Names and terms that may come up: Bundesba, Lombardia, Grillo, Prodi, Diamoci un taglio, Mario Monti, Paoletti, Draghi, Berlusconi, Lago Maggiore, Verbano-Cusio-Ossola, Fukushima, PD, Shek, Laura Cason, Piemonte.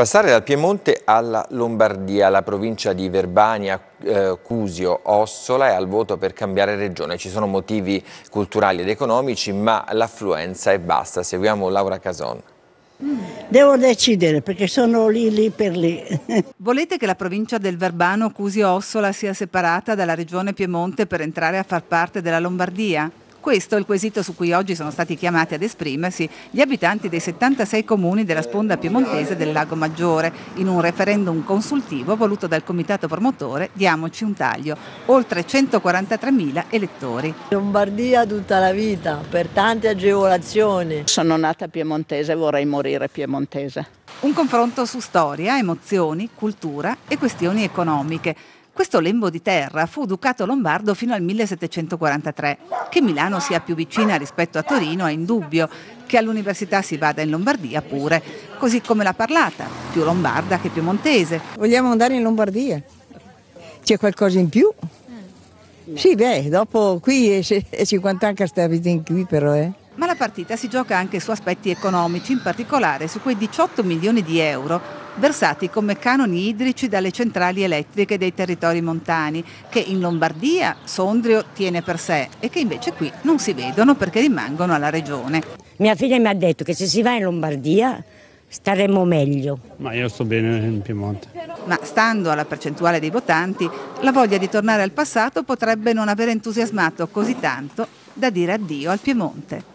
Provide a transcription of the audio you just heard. Passare dal Piemonte alla Lombardia, la provincia di Verbano-Cusio-Ossola è al voto per cambiare regione. Ci sono motivi culturali ed economici, ma l'affluenza è bassa. Seguiamo Laura Cason. Devo decidere perché sono lì per lì. Volete che la provincia del Verbano-Cusio-Ossola sia separata dalla regione Piemonte per entrare a far parte della Lombardia? Questo è il quesito su cui oggi sono stati chiamati ad esprimersi gli abitanti dei 76 comuni della sponda piemontese del Lago Maggiore in un referendum consultivo voluto dal comitato promotore Diamoci un taglio, oltre 143.000 elettori. Lombardia tutta la vita, per tante agevolazioni. Sono nata piemontese e vorrei morire piemontese. Un confronto su storia, emozioni, cultura e questioni economiche. Questo lembo di terra fu ducato lombardo fino al 1743. Che Milano sia più vicina rispetto a Torino è indubbio, che all'università si vada in Lombardia pure, così come la parlata, più lombarda che piemontese. Vogliamo andare in Lombardia? C'è qualcosa in più? Sì, beh, dopo qui è 50 anni che stai qui però, Ma la partita si gioca anche su aspetti economici, in particolare su quei 18 milioni di euro versati come canoni idrici dalle centrali elettriche dei territori montani, che in Lombardia Sondrio tiene per sé e che invece qui non si vedono perché rimangono alla regione. Mia figlia mi ha detto che se si va in Lombardia staremmo meglio. Ma io sto bene in Piemonte. Ma stando alla percentuale dei votanti, la voglia di tornare al passato potrebbe non aver entusiasmato così tanto da dire addio al Piemonte.